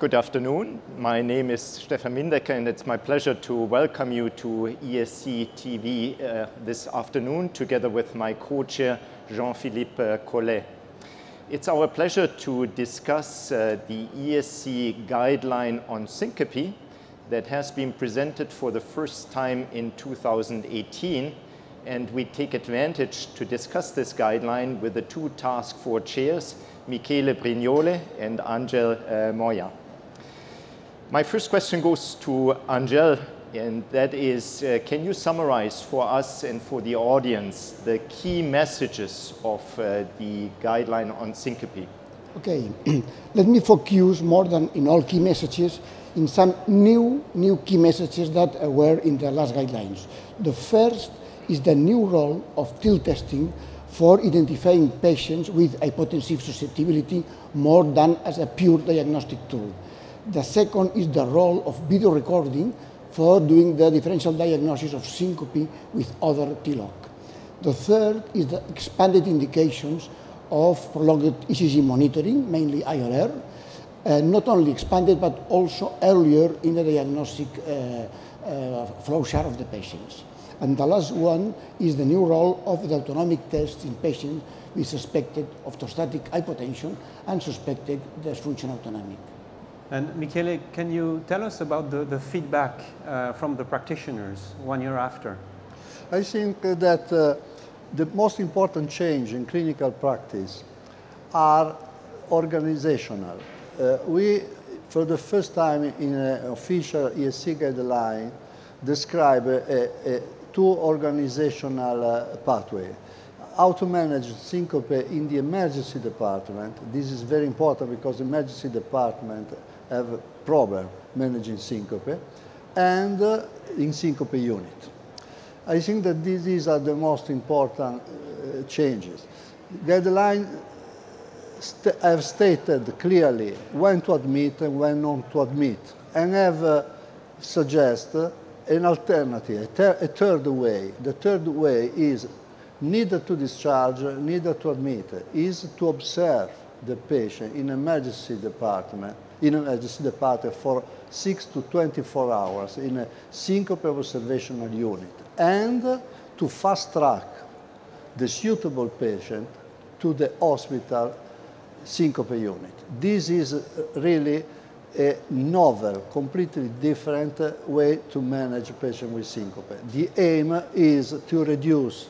Good afternoon. My name is Stephan Windecker, and it's my pleasure to welcome you to ESC TV this afternoon, together with my co-chair Jean-Philippe Collet. It's our pleasure to discuss the ESC guideline on syncope that has been presented for the first time in 2018, and we take advantage to discuss this guideline with the two task force chairs, Michele Brignole and Angel Moya. My first question goes to Angel, and that is, can you summarize for us and for the audience the key messages of the guideline on syncope? Okay, let me focus more than in all key messages in some new key messages that were in the last guidelines. The first is the new role of TIL testing for identifying patients with hypotensive susceptibility more than as a pure diagnostic tool. The second is the role of video recording for doing the differential diagnosis of syncope with other T-LOC. The third is the expanded indications of prolonged ECG monitoring, mainly ILR, not only expanded but also earlier in the diagnostic flowchart of the patients. And the last one is the new role of the autonomic test in patients with suspected orthostatic hypotension and suspected dysfunction autonomic. And Michele, can you tell us about the feedback from the practitioners 1 year after? I think that the most important change in clinical practice are organizational. We, for the first time in an official ESC guideline, describe two organizational pathways. How to manage syncope in the emergency department. This is very important because the emergency department have a problem managing syncope, and in syncope unit. I think that these are the most important changes. Guidelines have stated clearly when to admit and when not to admit, and have suggested an alternative, a third way. The third way is neither to discharge, neither to admit, is to observe the patient in emergency department for 6 to 24 hours in a syncope observational unit, and to fast-track the suitable patient to the hospital syncope unit. This is really a novel, completely different way to manage patients with syncope. The aim is to reduce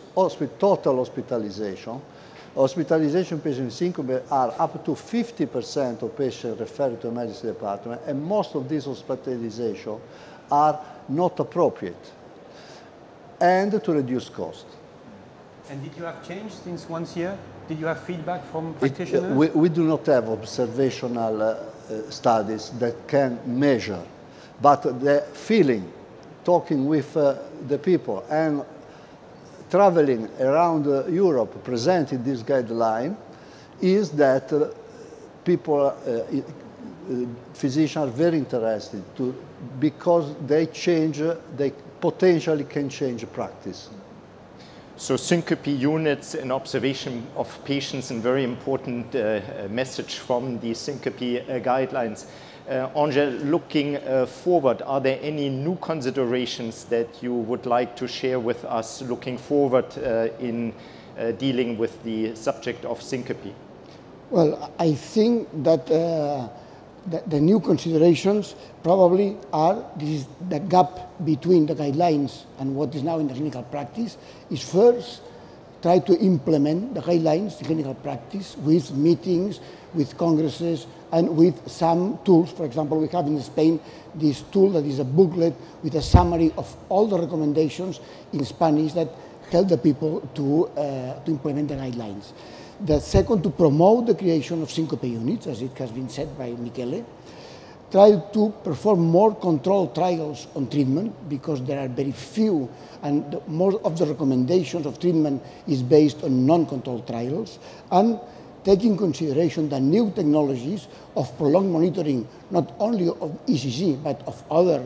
total hospitalization. Hospitalization patients with syncope are up to 50% of patients referred to emergency department, and most of these hospitalizations are not appropriate, and to reduce cost. And did you have changed since 1 year? Did you have feedback from practitioners? We do not have observational studies that can measure, but the feeling, talking with the people, and traveling around Europe presenting this guideline, is that people, physicians are very interested to, because they change, they potentially can change practice. So syncope units and observation of patients, and very important message from the syncope guidelines. Angel, looking forward, are there any new considerations that you would like to share with us looking forward in dealing with the subject of syncope? Well, I think that the new considerations probably are, this is the gap between the guidelines and what is now in the clinical practice, is first try to implement the guidelines in clinical practice with meetings, with congresses, and with some tools. For example, we have in Spain this tool that is a booklet with a summary of all the recommendations in Spanish that help the people to implement the guidelines. The second, to promote the creation of syncope units, as it has been said by Michele. Try to perform more controlled trials on treatment, because there are very few, and most of the recommendations of treatment is based on non-controlled trials. And take in consideration the new technologies of prolonged monitoring, not only of ECG, but of other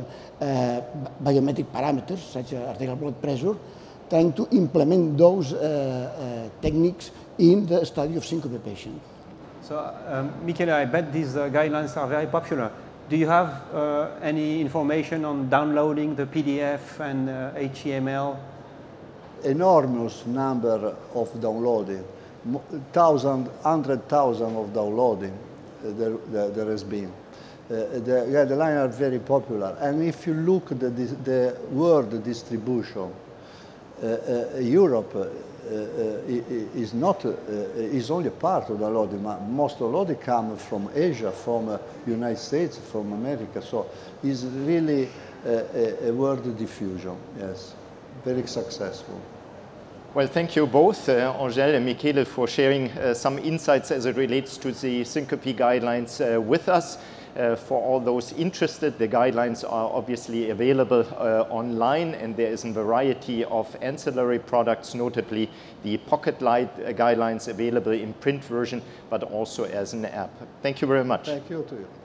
biometric parameters, such as arterial blood pressure, trying to implement those techniques in the study of syncope patients. So, Michele, I bet these guidelines are very popular. Do you have any information on downloading the PDF and HTML? Enormous number of downloading, hundred thousand of downloading there has been. The guidelines are very popular, and if you look at the world distribution, Europe is only part of the downloading. Most downloading come from Asia, from United States, from America. So it's really a world diffusion. Yes, very successful. Well, thank you both, Angel and Michele, for sharing some insights as it relates to the syncope guidelines with us. For all those interested, the guidelines are obviously available online, and there is a variety of ancillary products, notably the Pocket Light guidelines available in print version, but also as an app. Thank you very much. Thank you to you.